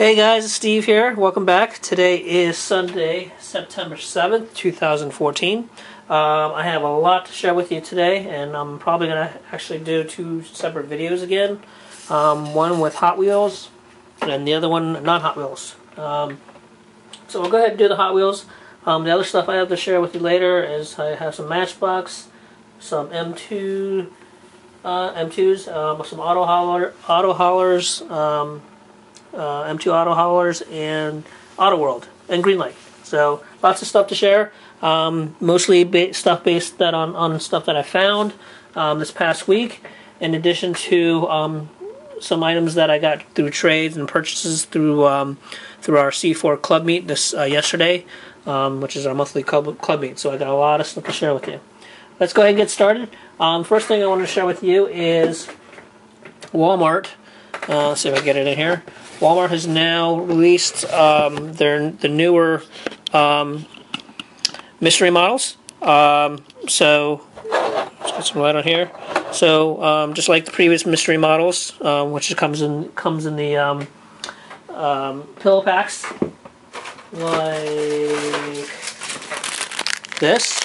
Hey guys, it's Steve here. Welcome back. Today is Sunday, September 7th, 2014. I have a lot to share with you today, and I'm probably going to actually do two separate videos again. One with Hot Wheels, and the other one non-Hot Wheels. So we'll go ahead and do the Hot Wheels. The other stuff I have to share with you later is I have some Matchbox, some M2s, some auto haulers, M2 Auto Haulers, and Auto World, and Greenlight. So lots of stuff to share, mostly stuff based that on stuff that I found this past week, in addition to some items that I got through trades and purchases through our C4 Club meet this yesterday, which is our monthly club meet. So I got a lot of stuff to share with you. Let's go ahead and get started. First thing I want to share with you is Walmart. Let's see if I can get it in here. Walmart has now released the newer mystery models. So let's get some light on here. So just like the previous mystery models, which comes in the pillow packs like this.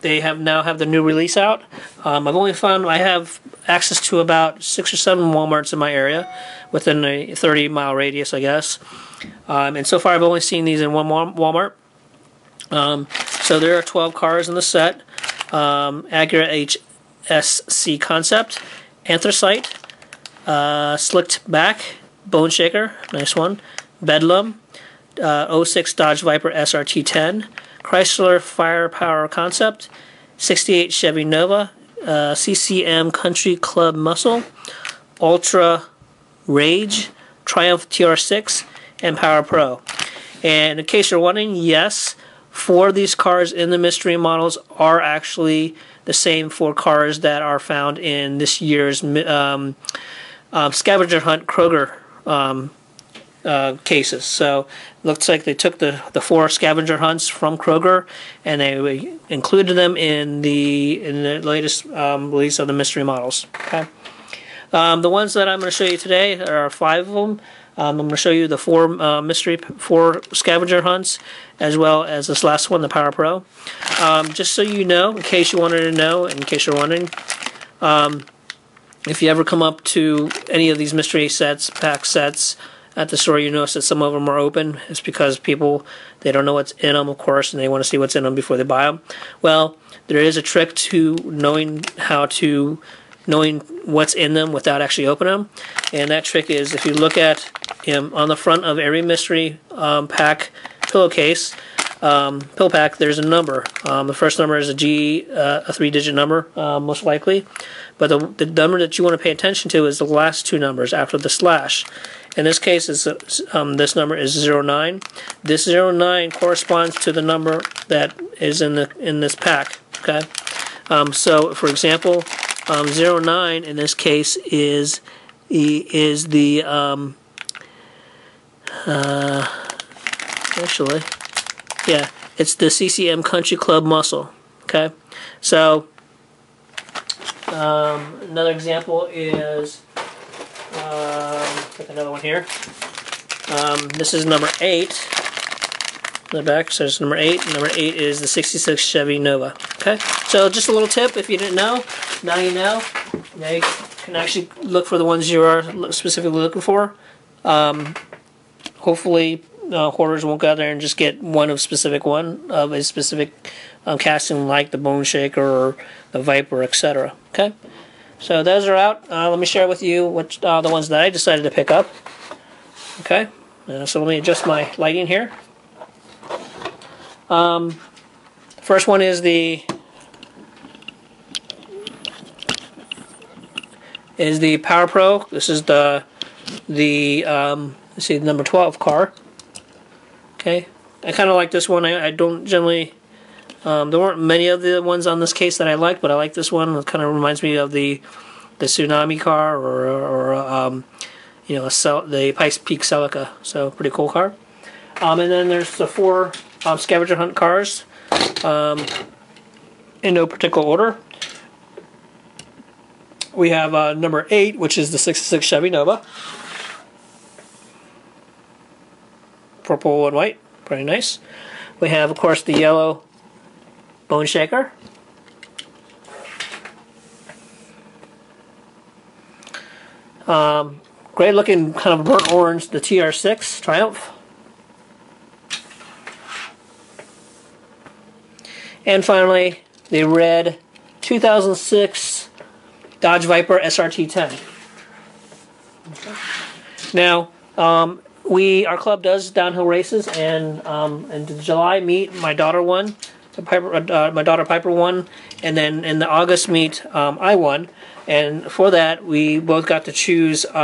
They now have the new release out. I've only found I have access to about 6 or 7 Walmarts in my area, within a 30-mile radius, I guess. And so far, I've only seen these in one Walmart. So there are 12 cars in the set: Acura HSC Concept, Anthracite, Slicked Back, Bone Shaker, nice one, Bedlam, 06 Dodge Viper SRT10. Chrysler Firepower Concept, 68 Chevy Nova, CCM Country Club Muscle, Ultra Rage, Triumph TR6, and Power Pro. And in case you're wondering, yes, 4 of these cars in the mystery models are actually the same 4 cars that are found in this year's scavenger hunt Kroger cases. So looks like they took the 4 scavenger hunts from Kroger, and they included them in the latest release of the mystery models. Okay, the ones that I'm going to show you today, there are 5 of them. I'm going to show you the 4 scavenger hunts, as well as this last one, the Power Pro. Just so you know, in case you wanted to know, in case you're wondering, if you ever come up to any of these mystery sets, pack sets, at the store, you notice that some of them are open. It's because people, they don't know what's in them, of course, and they want to see what's in them before they buy them. Well, there is a trick to knowing what's in them without actually opening them. And that trick is, if you look at him on the front of every mystery pack pillowcase, pill pack, there's a number. The first number is a 3-digit number, most likely. But the number that you want to pay attention to is the last 2 numbers after the slash. In this case, this number is 09. This 09 corresponds to the number that is in this pack. Okay. So, for example, 09 in this case is the actually, yeah, it's the CCM Country Club Muscle. Okay. So another example is, with another one here. This is number 8. In the back says number 8. Number 8 is the 66 Chevy Nova. Okay, so just a little tip. If you didn't know, now you know. Now you can actually look for the ones you are specifically looking for. Hopefully, hoarders won't go out there and just get one of a specific casting, like the Bone Shaker or the Viper, etc. Okay. So those are out. Let me share with you what the ones that I decided to pick up. Okay, so let me adjust my lighting here. First one is the Power Pro. This is the let's see, the number 12 car. Okay, I kind of like this one. I don't generally. There weren't many of the ones on this case that I liked, but I like this one. It kind of reminds me of the Tsunami car, or you know, the Pikes Peak Celica. So pretty cool car. And then there's the 4 scavenger hunt cars, in no particular order. We have number 8, which is the 66 Chevy Nova. Purple and white, pretty nice. We have, of course, the yellow Bone Shaker. Great looking kind of burnt orange, the TR6 Triumph. And finally, the red 2006 Dodge Viper SRT10. Okay. Now, our club does downhill races, and in July meet my daughter won, my daughter Piper won, and then in the August meet I won. And for that, we both got to choose old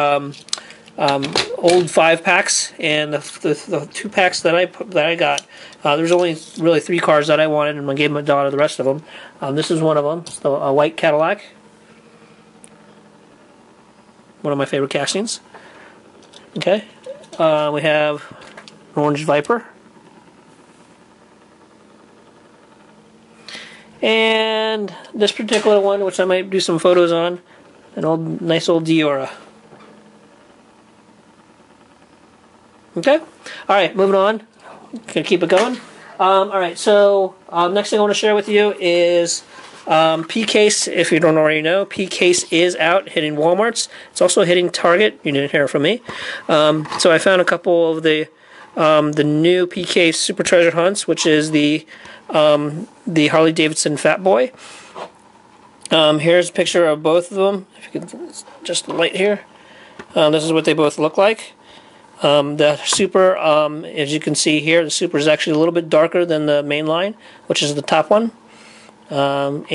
5-packs, and the 2-packs that I got. There's only really 3 cars that I wanted, and I gave my daughter the rest of them. This is one of them. It's a white Cadillac. One of my favorite castings. Okay, we have an orange Viper, and this particular one, which I might do some photos on, an old, nice old Deora. Okay, all right, moving on. Gonna keep it going. All right, so next thing I want to share with you is. P-Case, if you don't already know, P-Case is out hitting Walmarts. It's also hitting Target. You didn't hear from me. So I found a couple of the new P-Case Super Treasure Hunts, which is the Harley Davidson Fat Boy. Here's a picture of both of them. If you can just light here. This is what they both look like. The Super, as you can see here, the Super is actually a little bit darker than the main line, which is the top one. And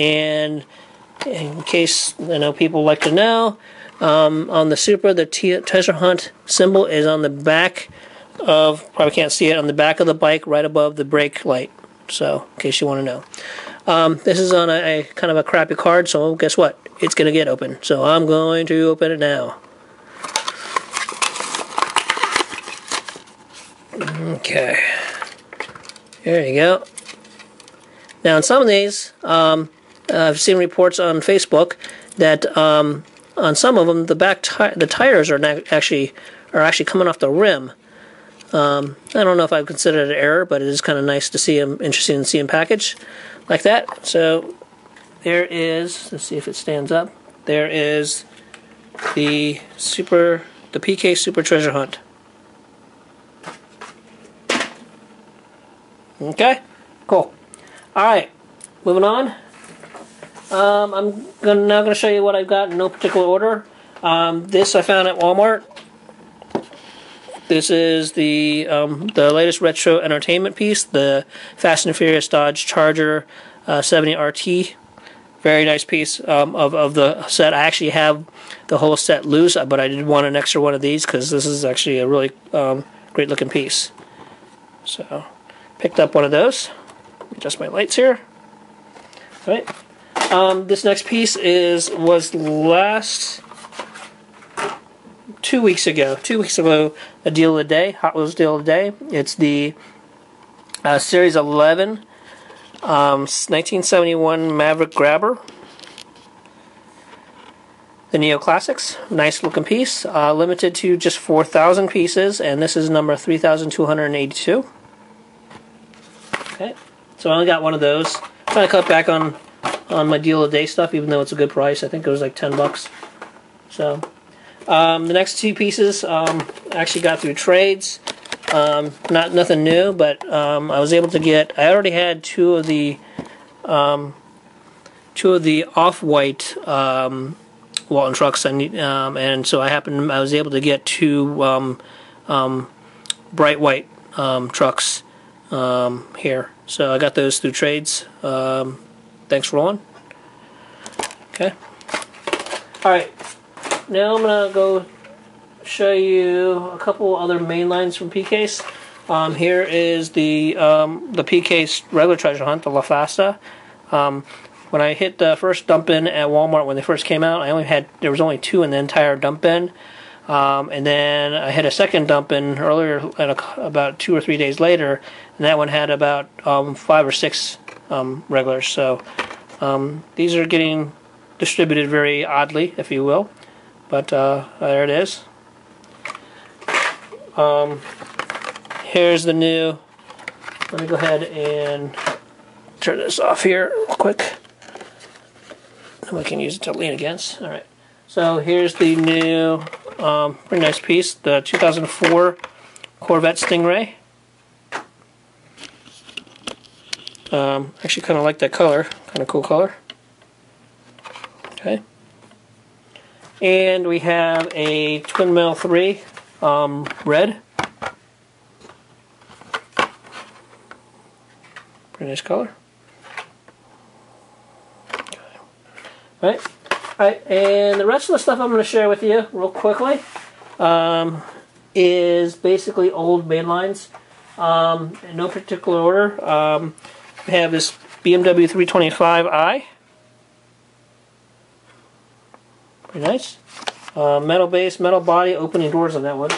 in case I know people like to know, on the Supra, the treasure hunt symbol is on the back of, probably can't see it, on the back of the bike right above the brake light. So, in case you want to know. This is on a kind of a crappy card, so guess what? It's going to get open. So I'm going to open it now. Okay. There you go. Now, in some of these, I've seen reports on Facebook that on some of them, the tires are actually coming off the rim. I don't know if I've considered it an error, but it is kind of nice to see them, interesting to see them packaged like that. So there is. Let's see if it stands up. There is the PK Super Treasure Hunt. Okay, cool. Alright, moving on. I'm now going to show you what I've got in no particular order. This I found at Walmart. This is the latest retro entertainment piece, the Fast and Furious Dodge Charger R/T. Very nice piece of the set. I actually have the whole set loose, but I did want an extra one of these because this is actually a really great looking piece. So, picked up one of those. Adjust my lights here. All right. This next piece was last 2 weeks ago. 2 weeks ago, a deal of the day, Hot Wheels deal of the day. It's the Series 11 1971 Maverick Grabber. The Neo Classics, nice looking piece. Limited to just 4,000 pieces, and this is number 3,282. Okay. So I only got one of those. I'm trying to cut back on my deal of the day stuff, even though it's a good price. I think it was like $10. So the next 2 pieces I actually got through trades. Not nothing new, but I was able to get. I already had two of the off-white Walton trucks. I need, and so I was able to get 2 bright white trucks here. So I got those through trades. Thanks, Roland. Okay. All right. Now I'm gonna go show you a couple other main lines from P-Case. Here is the P-Case regular treasure hunt, the La Fasta. When I hit the first dump bin at Walmart when they first came out, there was only 2 in the entire dump bin. And then I had a second dump in earlier, about 2 or 3 days later, and that one had about 5 or 6 regulars. So these are getting distributed very oddly, if you will. But there it is. Here's the new. Let me go ahead and turn this off here real quick. And we can use it to lean against. All right. So here's the new, pretty nice piece, the 2004 Corvette Stingray. Actually, kind of like that color. Kind of cool color. Okay. And we have a Twin Male 3 red. Pretty nice color. Okay. All right, and the rest of the stuff I'm going to share with you real quickly is basically old mainlines, in no particular order. We have this BMW 325i. Pretty nice. Metal base, metal body, opening doors on that one.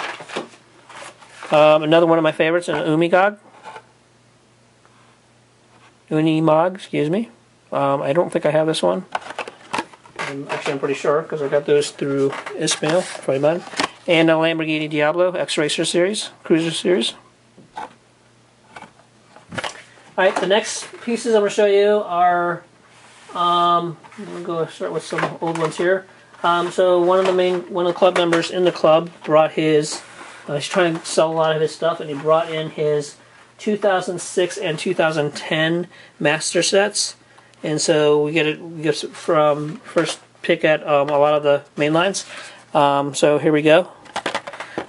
Another one of my favorites, an Unimog, excuse me. I don't think I have this one. Actually, I'm pretty sure, because I got those through Ismail, probably mine. And a Lamborghini Diablo X-Racer series, Cruiser series. Alright, the next pieces I'm going to show you are... I'm going to go start with some old ones here. So one of the club members in the club brought his, he's trying to sell a lot of his stuff, and he brought in his 2006 and 2010 master sets, and so we get from first pick at a lot of the main lines. So here we go.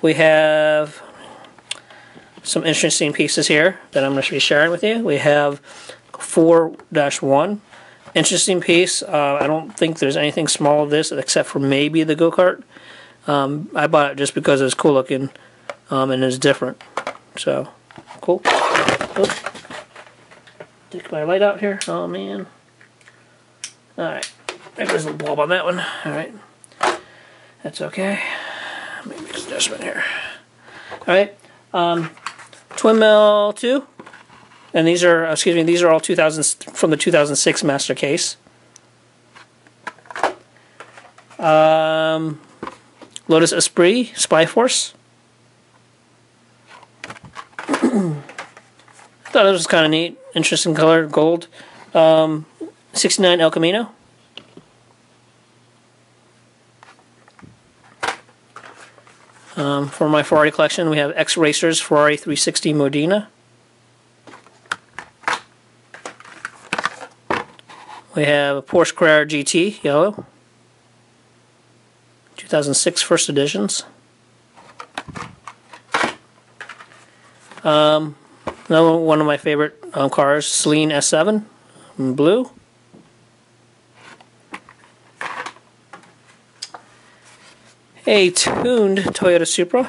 We have some interesting pieces here that I'm going to be sharing with you. We have 4-1. Interesting piece. I don't think there's anything small of this except for maybe the go-kart. I bought it just because it was cool looking and it's different. So, cool. Oops. Take my light out here. Oh, man. Alright. There goes a little bulb on that one. Alright. That's okay. Let me make an adjustment here. Alright. Twin Mill 2. And these are, excuse me, these are all from the 2006 master case. Lotus Esprit, Spy Force. Thought it was kind of neat, interesting color, gold. 69 El Camino. For my Ferrari collection, we have X-Racers Ferrari 360 Modena. We have a Porsche Carrera GT, yellow. 2006 first editions. Another one of my favorite cars, Saleen S7, in blue. A tuned Toyota Supra.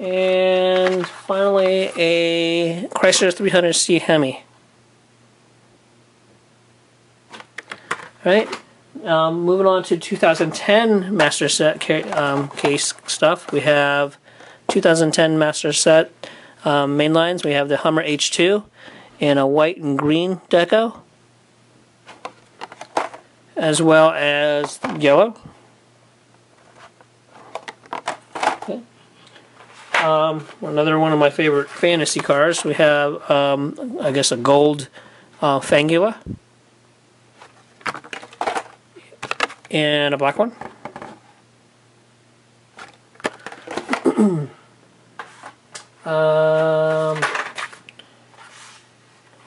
And finally, a Chrysler 300C Hemi. Alright, moving on to 2010 master set case stuff. We have 2010 master set mainlines. We have the Hummer H2 and a white and green deco, as well as yellow. Another one of my favorite fantasy cars. We have, I guess, a gold Fangula and a black one.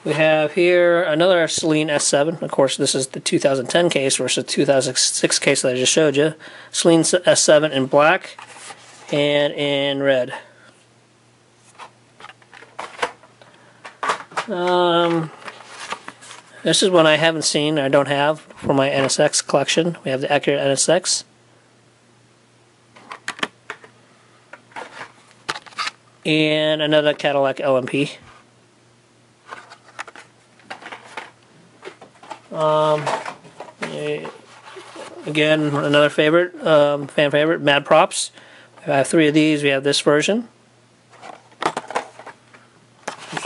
We have here another Saleen S7. Of course, this is the 2010 case versus the 2006 case that I just showed you. Saleen S7 in black and in red. This is one I haven't seen, I don't have, for my NSX collection. We have the Acura NSX. And another Cadillac LMP. Again, another favorite, fan favorite, Mad Props. I have three of these. We have this version.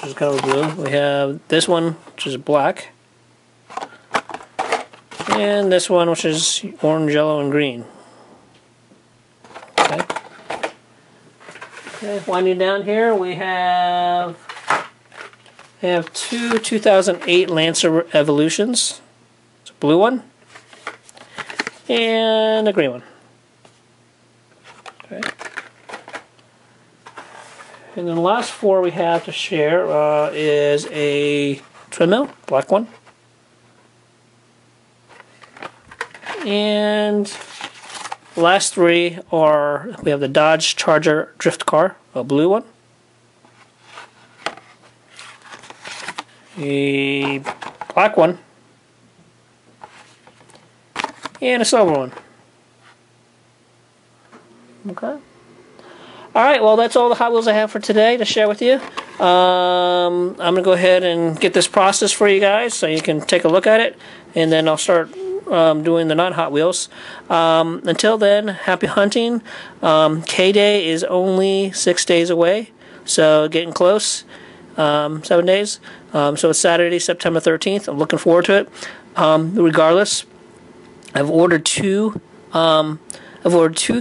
which is kind of blue. We have this one, which is black. And this one, which is orange, yellow, and green. Okay. Okay, winding down here, we have two 2008 Lancer Evolutions. It's a blue one and a green one. Okay. And then the last four we have to share is a treadmill, black one, and the last three are, we have the Dodge Charger drift car, a blue one, a black one, and a silver one. Okay. Alright, well that's all the Hot Wheels I have for today to share with you. I'm going to go ahead and get this processed for you guys so you can take a look at it, and then I'll start doing the non-Hot Wheels. Until then, happy hunting. K Day is only 6 days away, so getting close. 7 days. So it's Saturday, September 13th. I'm looking forward to it. Regardless, I've ordered two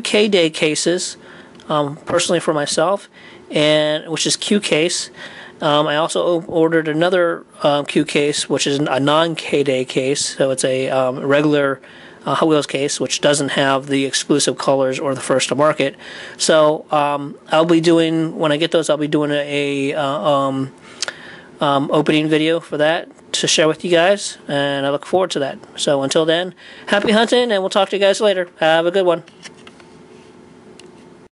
K Day cases, personally for myself, and which is Q case. I also ordered another Q case, which is a non-K Day case, so it's a regular Hot Wheels case, which doesn't have the exclusive colors or the first to market. So I'll be doing, when I get those, I'll be doing an opening video for that to share with you guys, and I look forward to that. So until then, happy hunting, and we'll talk to you guys later. Have a good one.